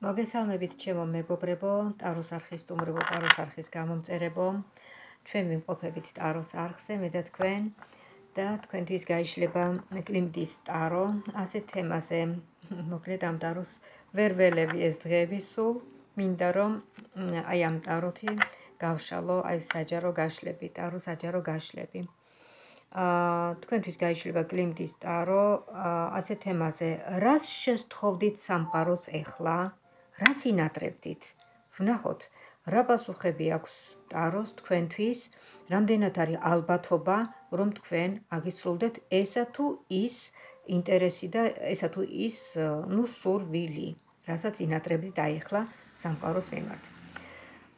მოგესალმებით ჩემო მეგობრებო, ტაროს არხის სტუმრებო, ტაროს არხის გამომწერებო. Ჩვენ ვიმყოფებით ტაროს არხზე, მე და თქვენ და თქვენთვის გაიშლება კლიმტის ტარო. Ასეთ თემაზე მოკლედ ამ ტაროს ვერ ველევი ეს დღეები სულ. Მინდა რომ აი ამ ტაროთი გავშალო, აი საჯარო გაშლები, ტაროს საჯარო გაშლები. Თქვენთვის გაიშლება კლიმტის ტარო. Ასეთ თემაზე რას შევთხოვდით სამყაროს ეხლა? Rasi inatreptit. Vnahot. Rabasuxebi akus taros tkventvis რამდენად არის ალბათობა, რომ თქვენ აგისრულდეთ ესა თუ ის ინტერესი და ესა თუ ის ნუ სურვილი, რასაც inatreptit აიხლა სამყაროს მიმართ.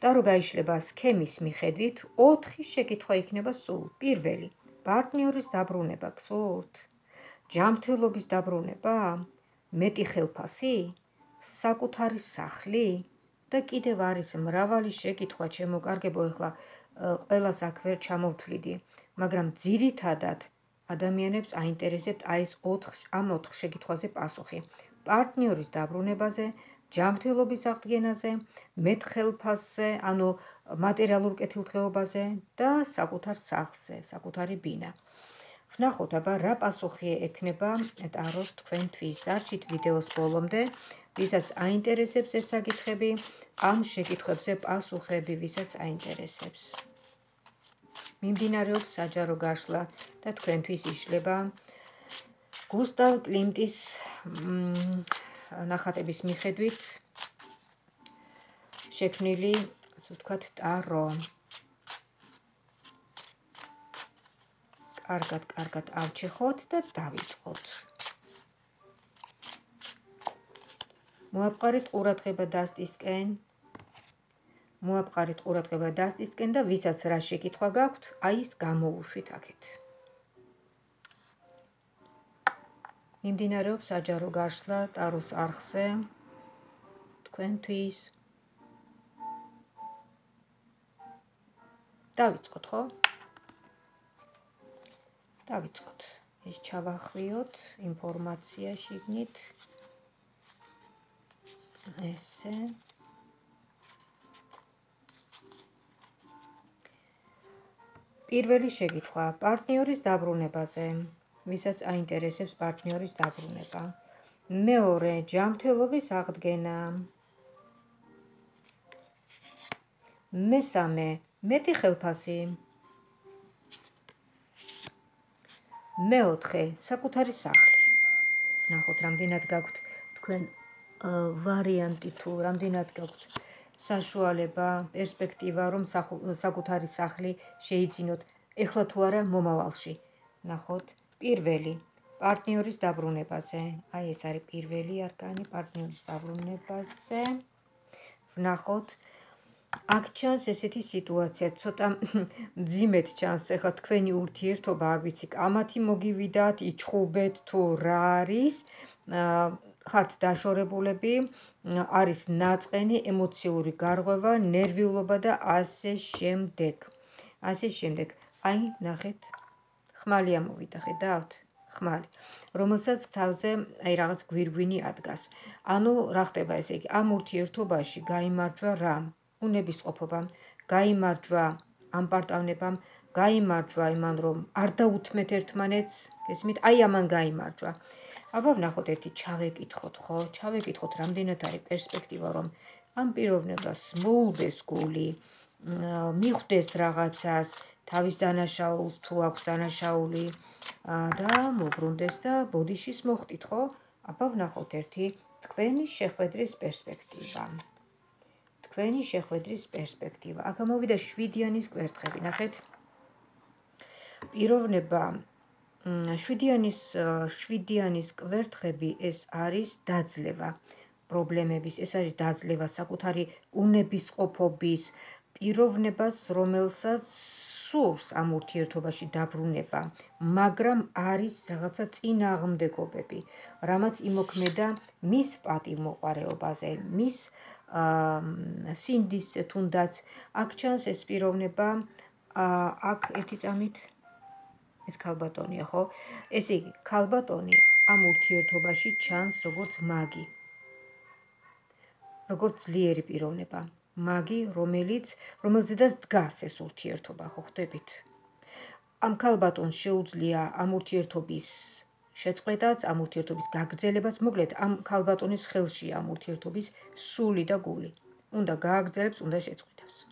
Taru gaishleba skemis მიხედვით 4 შეკითხვა იქნება სულ. Პირველი, პარტნიორის დაბრუნება გსურთ? ჯანმრთელობის დაბრუნება? მეტი ხელფასი? Საკუთარი სახლი და კიდევ არის მრავალი შეკითხვა ჩემო კარგებო ეხლა ყველას აქ ვერ ჩამოვთვლიდი მაგრამ ძირითადად ადამიანებს აინტერესებთ აი ეს 4 შეკითხვაზე პასუხი პარტნიორის დაბრუნებაზე ჯანმრთელობის აღდგენაზე მეთხელფასზე ანუ მატერიალურ კეთილდღეობაზე და საკუთარ სახლზე საკუთარი ბინა ვნახოთ აბა რა პასუხი ექნება ტაროს თქვენთვის დარჩით ვიდეოს ბოლომდე ვისაც აინტერესებს ეს საკითხები ამ შეკითხვებზე პასუხები ვისაც აინტერესებს მიმდინარეობს საჯარო გაშლა და თქვენთვის იშლება გუსტავ კლიმტის ნახატების მიხედვით შექმნილი ასე ვთქვათ ტარო კარგად ავჩეხოთ და დავიწყოთ. Მოაპყარეთ ყურადღება დასტისკენ. Მოაპყარეთ ყურადღება დასტისკენ და ვისაც რა შეკითხვა გაქვთ, აი ეს გამოუშვით აქეთ. მიმდინარეობს საჯარო გაშლა ტაროს არხზე. თქვენთვის. დავიწყოთ ხო? Დავიწყოთ. Ეს ჩავახვიოთ ინფორმაცია შიგნით. ესე. პირველი შეკითხვა პარტნიორის დაბრუნებაზე. Ვისაც აინტერესებს პარტნიორის დაბრუნება. მეორე ჯანმრთელობის აღდგენა. მესამე მეტი ხელფასი. მეოთხე საკუთარი სახლი. ნახოთ რამდენად გაქვთ თქვენ ვარიანტი თუ რამდენად გაქვთ საშუალება, პერსპექტივა რომ საკუთარი სახლი შეიძინოთ ეხლა თუ არა მომავალში. ნახოთ პირველი პარტნიორის დაბრუნებაზე. აი ეს არის პირველი არკანი პარტნიორის დაბრუნებაზე. ნახოთ აქ ჩანს ესეთი სიტუაცია, ცოტა მძიმედ ჩანს, ეხლა თქვენი ურთიერთობა არ ვიცი, კამათი მოგივიდათ, იჩხუბეთ თუ რა არის, ხართ დაშორებულები, არის ნაწყენი ემოციური გარღვევა, ნერვიულობა და ასე შემდეგ. Აი, ნახეთ, ხმალი ამოვიდა, ხედავთ? Ხმალი, რომელსაც თავზე აი რაღაც გვირგვინი ადგას. ანუ რა ხდება ესე იგი, ამ ურთიერთობაში გაიმარჯვა რა? უნებისყოფობამ, გაიმარჯვა ამ პარტავნებამ, გაიმარჯვა იმან რომ არ დაუთმეთ ერთმანეთს, გესმით? Აი ამან გაიმარჯვა. აბა ვნახოთ ერთი ჩავეკითხოთ, ხო? ჩავეკითხოთ რამდენად არის პერსპექტივა რომ ამ პიროვნებას მოულდეს გული, მიხვდეს რაღაცას, თავის დანაშაულს თუ აქვს დანაშაული და მობრუნდეს და ბოდიშის მოხდით, ხო? აბა ვნახოთ ერთი თქვენი შეხვედრის პერსპექტივა. Თქვენი შეხვედრის პერსპექტივა. აქ მოვიდა 7-იანის კვერთხები. ნახეთ. პიროვნება 7-იანის კვერთხები ეს არის დაძლევა პრობლემების. ეს არის დაძლევა საკუთარი უნებისყოფობის პიროვნებას, რომელსაც სურს ამ ურთიერთობაში დაბრუნება, მაგრამ არის რაღაცა წინააღმდეგობები, რამაც იმოქმედა მის პატივმოყარეობაზე, მის სინდის თუნდაც აქ ჩანს ეს პიროვნება აქ ერთი წამით ეს ქალბატონია ხო ესე იგი ქალბატონი ამ ურთიერთობაში ჩანს როგორც მაგი როგორც ძლიერი პიროვნება, მაგი, რომელზედაც დგას ეს ურთიერთობა, ხო ხვდებით? Am ქალბატონს შეუძლია ამ ურთიერთობის შეწყვეტაც, ამ ურთიერთობის გაგრძელებაც, მოკლედ ამ ქალბატონის ხელშია ამ ურთიერთობის სული და გული. Უნდა გააგრძელებს, უნდა შეწყვეტავს.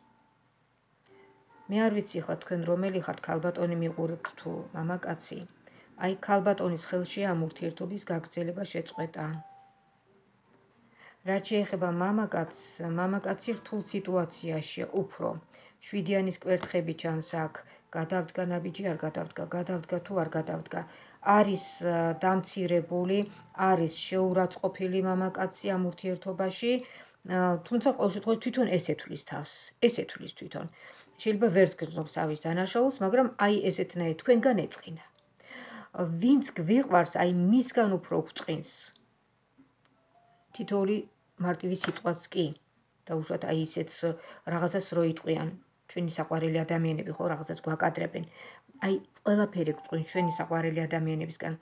მე არ ვიცი ხა თქვენ რომელი ხართ, ქალბატონი მიყურებთ თუ მამაკაცი. Ai ქალბატონის ხელშია ამ ურთიერთობის გაგრძელება შეწყვეტა. რაც შეეხება მამაკაცს, მამაკაცი რთულ სიტუაციაში უფრო შვიდიანის კვერთხები ჩანს აქ. Გადავდგა ნაბიჯი არ გადავდგა, გადავდგა თუ არ გადავდგა. Არის დამცირებული, არის შეურაცხყოფილი მამაკაცი ამ ურთიერთობაში, თუმცა ყოველ შემთხვევაში თვითონ ესე თulis თავს, ესე თulis თვითონ. Შეიძლება ვერც გრძნობს თავის დანაშაულს, მაგრამ აი ესეთნაირად თქვენგან ეწყინა. Ვინც გვიყვარს, აი მისგან უფრო გვწყინს. Თითოეული მარტივი სიტყვაც კი და უშუალოდ აი ესეც რაღაცას რო იტყვიან. Ჩვენი საყვარელი ადამიანები ხო რაღაცას გვაკადრებენ. Ai ყველაფერი გვყურს ჩვენი საყვარელი ადამიანებისგან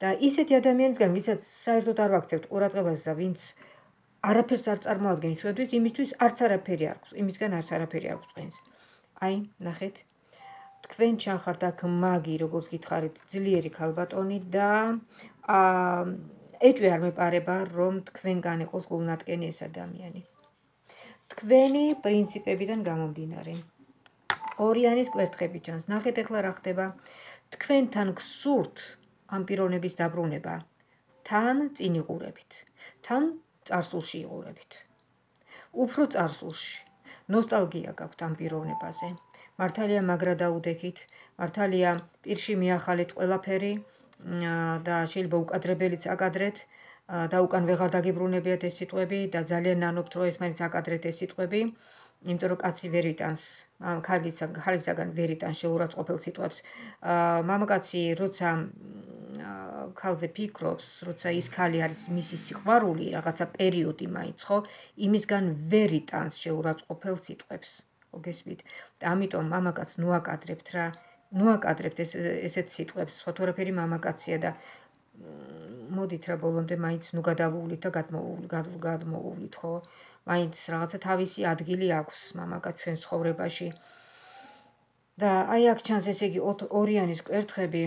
და ისეთი ადამიანებისგან, ვისაც საერთოდ არ ვაქცევთ ყურადღებას და ვინც არაფერს არ წარმოადგენს ჩვენთვის, იმისთვის არც არაფერი არ გვყურს, იმისგან არც არაფერი არ გვყურს. Ai, ნახეთ. Თქვენ ჩანხართ აქ მაგი, როგორც გითხარით, ძლიერი ქალბატონი და ეჭვი არ მეპარება, რომ თქვენგან იყოს გულნატკენი ეს ადამიანი. Თქვენი პრინციპებიდან გამომდინარე. Ორიანის კვერთხები ჩანს. Ნახეთ ახლა რა ხდება. Თქვენთან გსურთ ამ პიროვნების დაბრუნება. Თან წინ იყურებით. Თან წარსულში იყურებით. Უფრო წარსულში. Ნოსტალგია გაქვთ ამ პიროვნებაზე. მართალია მაგრა დაუდექით, მართალია პირში მიახალეთ ყველაფერი და შეიძლება უკადრებელიც აკადრეთ. Da ucan vegar da gebrunebet ეს სიტყვები და ძალიან ნანობთ რომ ერთმანეთს აკადრეთ ეს სიტყვები, იმიტომ რომ კაცი ვერიტანს, ხალისაგან ვერიტანს შეურაცხყოფილ სიტყვებს. Მამაკაცი როცა ხალზე ფიქრობს, როცა ის ხალი არის მისი სიყვარული, რაღაცა პერიოდი მაინც ხო, იმისგან ვერიტანს შეურაცხყოფილ სიტყვებს. Მოგესმით? და ამიტომ მამაკაცს ნუაკადრებთ რა, ნუაკადრებთ ესეთ სიტყვებს, სხვა თორაფერი მამაკაცია და მოდით რა ბოლომდე მაინც ნუ გადავუვლით და გადმოვუვლით ხო მაინც რაღაცა თავისი ადგილი აქვს მამაკაც ჩვენ ცხოვრებაში და აი აქ ჩანს ესე იგი ორიანის კვერთხები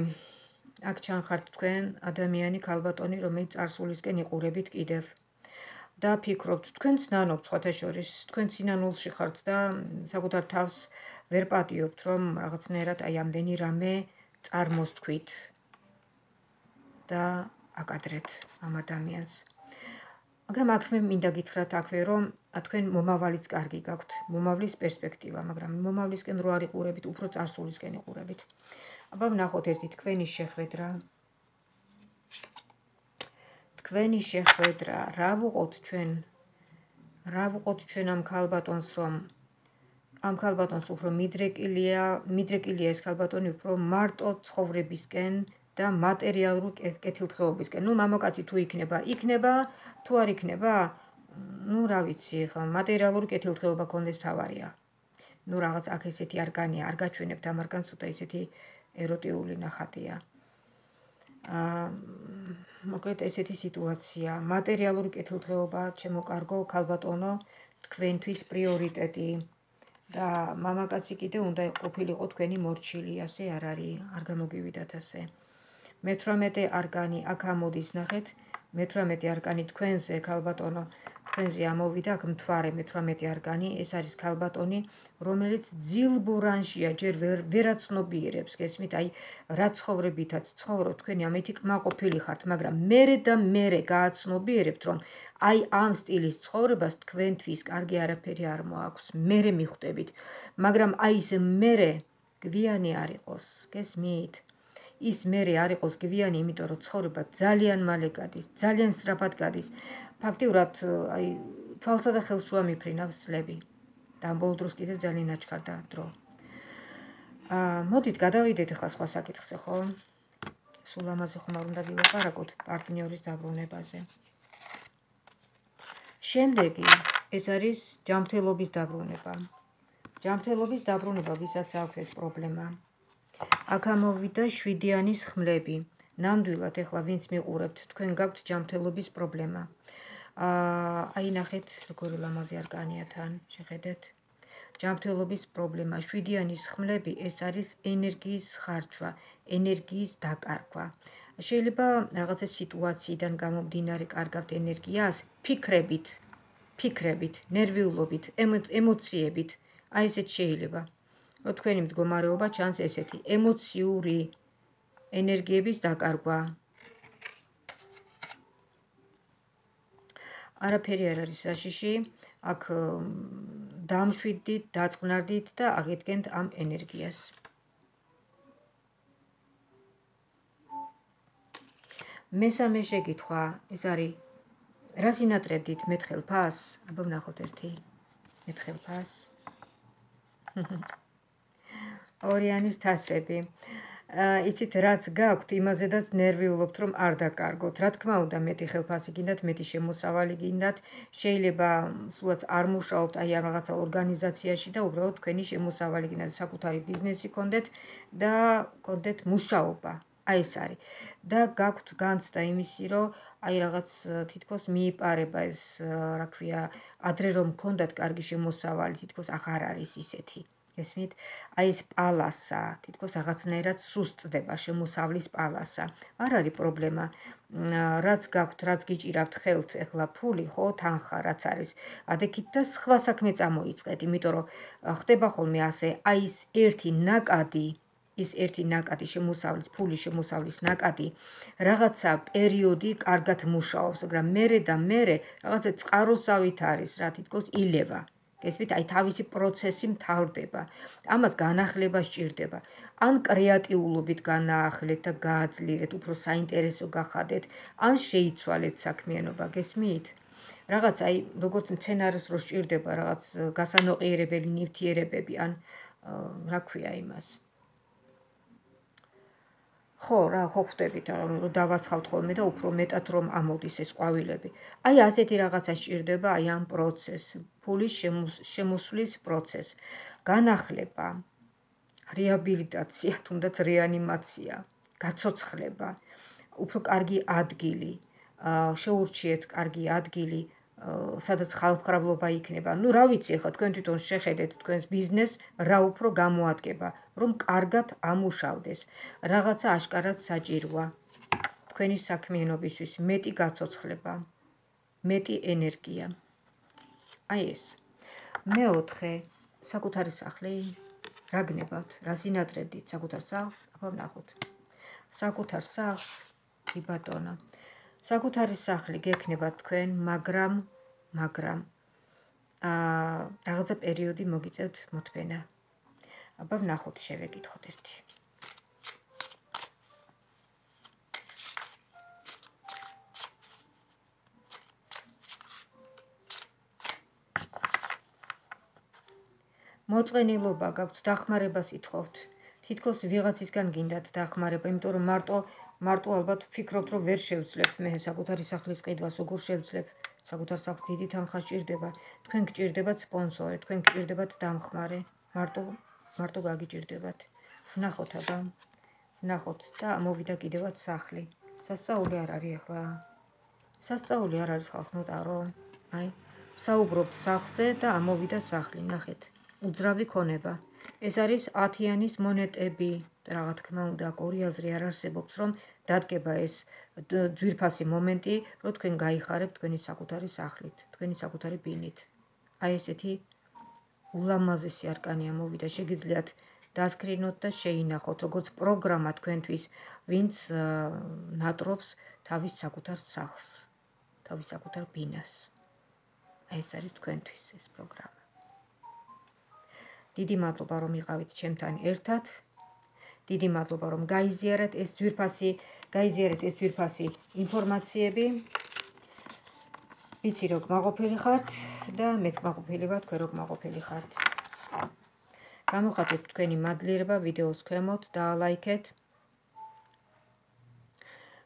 აქ ჩანხართ თქვენ ადამიანი ქალბატონი რომელიც წარსულისკენ იყურებით კიდევ და ფიქრობთ თქვენ ცნანობთ სხვათა შორის თქვენ სინანულში ხართ და საკუთარ თავს ვერ პატიობთ რომ რაღაცნაირად აი ამდენი რამე წარმოსთქვით და აკადრეთ ამ ადამიანს. Მაგრამ აქვე მინდა გითხრათ აქვე რომ თქვენ მომავალიც კარგი გაქვთ, მომავლის პერსპექტივა, მაგრამ მომავლისკენ რო არ იყურებით, უფრო წარსულისკენ იყურებით. Აბა ვნახოთ ერთი თქვენი შეხვედრა. Თქვენი შეხვედრა, რა ვუყოთ ჩვენ ამ ქალბატონს რომ ამ ქალბატონს უფრო მიდრეკილია ეს ქალბატონი უფრო მარტო ცხოვრებისკენ და მატერიალური კეთილდღეობისკენ. Ну, მამაკაცი თუ იქნება, თუ არ იქნება, ну, რა ვიცი, ხა, მატერიალური კეთილდღეობა კონდეს თავარია. Ну, რაღაც აქ ესეთი არგანია, არ გაჩვენებთ ამ არგანს, ცოტა ესეთი ეროტიული ნახატია. მოკლედ ესეთი სიტუაცია, მატერიალური კეთილდღეობა, ჩემო კარგო ქალბატონო, თქვენთვის პრიორიტეტი. და მამაკაცი კიდე უნდა ყოფილიყო თქვენი მორჩილი, ასე არ არის, არ გამოგივიდათ ასე. Metromete argani akamolis nahet, metromete argani tquenze calbatono, tquenze amovida cum tware metromete argani, esaris calbatoni, romelitz zilburangia gerver verats nobirebs, gesmitai ratshovrebitat, tshovrot, queniametic macopilihart, magra mereda meregats nobirebtrom, ai amst ilis tshorbast quentfis argiara periarmoax, mere michtebit, magram ais mere gvianiaricos, gesmit. Ის მერე არ იყოს გვიანი, იმიტომ რომ ცხოვრება ძალიან მალე გადის, ძალიან სწრაფად გადის. Ფაქტიურად აი თვალსა და ხელშუა მიფრინავს წლები. და ამბოლო დროს კიდევ ძალიან აჩქარდა დრო. მოდით გადავიდეთ ახლა სხვა საკითხზე, ხო? Სულ ამაზე ხომ არ უნდა ვილაპარაკოთ პარტნიორის დაბრუნებაზე. Შემდეგი ეს არის ჯანმრთელობის დაბრუნება. ჯანმრთელობის დაბრუნება, ვისაც აქვს ეს პრობლემა. Აქ ამოვიდა შვიდიანის ხმლები. Ნამდვილად, ახლა ვინც მიყურებთ, თქვენ გაქვთ ჯანმრთელობის პრობლემა. აინახეთ როგორ ლამაზი არკანიათან შეხედეთ ჯანმრთელობის პრობლემა შვიდიანის ხმლები ეს არის ენერგიის ხარჯვა ენერგიის დაკარგვა შეიძლება რაღაცა სიტუაციიდან გამომდინარე კარგავთ ენერგიას ფიქრებით ნერვიულობით ემოციებით აი ესეთ შეიძლება თქვენი მდგომარეობა ჩანს ესეთი ემოციური ენერგიების დაკარგვა არაფერი არ არის საშიში, აქ დამშვიდით, დაწყნარდით და აღიდგენთ ამ ენერგიას. მესამე შეკითხვა, ეს არის რა ზინატრებდით მეთხელ ფას? აბა ვნახოთ ერთი. მეთხელ ფას. ორიანის თასები. Იცით რაც გაქვთ იმაზედაც ნერვიულობთ რომ არ დაკარგოთ რა თქმა უნდა მეტი ხელფასი გინდათ მეტი შემოსავალი გინდათ შეიძლება სულაც არ მუშაობთ აი რაღაცა ორგანიზაციაში და უბრალოდ თქვენი შემოსავალი გინდათ საკუთარი ბიზნესი გქონდეთ და გქონდეთ მუშაობა აი ეს არის და გაქვთ განცდა იმისი რომ აი რაღაც თითქოს მიიპარება ეს რა ქვია ადრე რომ გქონდათ კარგი შემოსავალი თითქოს აღარ არის ისეთი Esmit, aiz palasa, titcos agacnerat sustdeba, shemosavlis palasa. Ar ari problema. Rats gabt, rats gigiravt khelt, ela puli, ho tankha, rats aris. Adekitas khva sakmets amoitzqet, იმიტომ რომ ხდება ხოლმე ასე, აი ეს ერთი ნაკადი შემოსავლის ფული შემოსავლის ნაკადი რაღაცა პერიოდი კარგად მუშაობს, მაგრამ მერე რაღაცა წყაროსავით არის, რა თითქოს ილევა. Ესმით, აი თავისი პროცესი მთავრდება. Ამას განახლება სჭირდება. ან კრეატიულობით განაახლეთ და გააძლიერეთ, უფრო საინტერესო გახადეთ, ან შეიცვალეთ საქმიანობა, გესმით? Რაღაც აი, როგორც მცენარეს რო სჭირდება, რაღაც გასანოყიერებელი ნივთიერებები, ან რა ქვია იმას. ხო, რა ხვდებით, რომ დავაცხავთ ხოლმე და უფრო მეტად რომ ამოდის ეს ყვავილები. აი ასეთი რაღაცა სჭირდება აი ამ პროცესს, ფულის შემოსვლის პროცესს, განახლება, რეაბილიტაცია, თუნდაც რეანიმაცია, გაცოცხლება, უფრო კარგი ადგილი, შეურჩიეთ კარგი ადგილი, სადაც ხალხმრავლობა იქნება. Ну, რა ვიცი, ხა თქვენ თვითონ შეხედეთ თქვენს ბიზნესს, რა უფრო გამოადგება, რომ კარგად ამუშავდეს. Რაღაცა აშკარად საჭიროა. Თქვენი საქმიანობისთვის მეტი გაცოცხლება, მეტი ენერგია. აი ეს. მეოთხე, საკუთარი სახლი. რა გნებავთ? რა ზინატრებდით საკუთარ სახლს? აბა ვნახოთ. საკუთარ სახლს კი ბატონო. საკუთარი სახლი გექნება თქვენ, მაგრამ რაღაცა პერიოდი მოგიწევთ მოთმენა. აბა ვნახოთ, შევეკითხოთ ერთი. მოწყენილობა გაქვთ, დახმარებას ითხოვთ. თითქოს ვიღაცისგან გინდათ დახმარება, იმიტომ რომ მარტო ალბათ ფიქრობთ რომ ვერ შევძლებ მე საკუთარი სახლის ყიდვას როგორ შევძლებ საკუთარ სახლს დიდი თანხა სჭირდება თქვენ გჭირდებათ სპონსორი თქვენ გჭირდებათ დამხმარე მარტო გაგიჭირდებათ ვნახოთ აბა ვნახოთ და მოვიდა კიდევაც სახლი სასწაული არ არის ახლა სასწაული არ არის ხალხო ტარო აი საუბრობთ სახლზე და ამოვიდა სახლი ნახეთ უძრავი ქონება ეს არის 10-იანის მონეტები რა თქმა უნდა ორი აზრი არ არსებობს რომ დადგება ეს ძვირფასი მომენტი, რომ თქვენ გაიხარებთ თქვენი საკუთარი სახლით, თქვენი საკუთარი ბინით. აი ესეთი ულამაზესი არკანია მოვიდა, შეგიძლიათ დასკრინოთ და შეინახოთ, როგორც პროგრამა თქვენთვის, ვინც ნატრობს თავის საკუთარ სახლს, თავის საკუთარ ბინას. აი ეს არის თქვენთვის ეს პროგრამა. დიდი მადლობა რომ იყავით ჩემთან ერთად. Დიდი მადლობა რომ გაიზიარეთ ეს ძვირფასი ინფორმაციები. Ვიცი რომ მაყოფილი ხართ და მეც მაყოფილი ვარ, თქვენ რომ მაყოფილი ხართ. გამოხატეთ თქვენი მადლიერება ვიდეოს ქვემოთ, დალაიქეთ.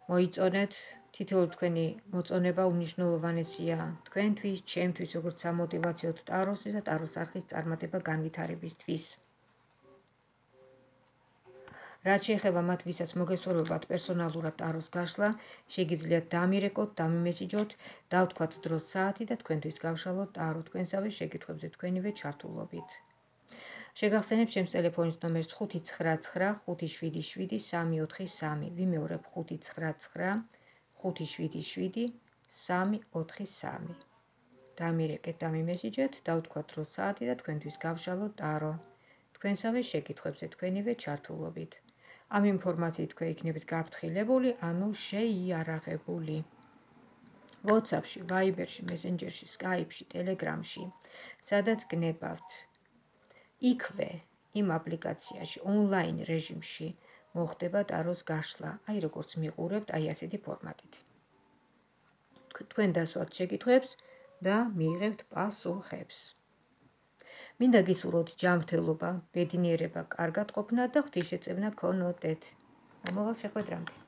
მოიწონეთ თითოეული თქვენი მოწონება უმნიშვნელოვანესია თქვენთვის, ჩემთვის, როგორც სამოტივაციო ტაროსთვის და ტაროს არხის წარმატება განვითარებისთვის. რაც შეეხება მათ, ვისაც მოგესურვებათ პერსონალურად ტაროს გაშლა, შეგიძლიათ დამირეკოთ, დამიმესიჯოთ, დავთქვათ დროს საათი და თქვენთვის გავშალოთ ტარო თქვენსავე შეკითხვებზე თქვენივე ჩართულობით. Შეგახსენებ ჩემს ტელეფონის ნომერს 599 577 343. ვიმეორებ 599 577 343. დამირეკეთ, დამიმესიჯეთ, დავთქვათ დროს საათი და თქვენთვის გავშალოთ ტარო თქვენსავე შეკითხვებზე თქვენივე ჩართულობით. Am informații că იქნებით გაფრთხილებული, ანუ შეიარაღებული. WhatsApp-ში, Viber-ში, Messenger-ში, Skype-ში, Telegram-ში, სადაც გნებავთ. იქვე, იმ აპლიკაციაში, online რეჟიმში მოხდება ტაროს გაშლა. Ai როგორც მიყურებთ, ai ასეთი ფორმატით. Თქვენ დასვათ შეკითხვებს და მიიღებთ პასუხებს. Მინდა გისურვოთ ჯანმრთელობა, ბედნიერება, კარგად ყოფნა და ღვთის შეწევნა გქონოდეთ. მომავალ შეხვედრამდე.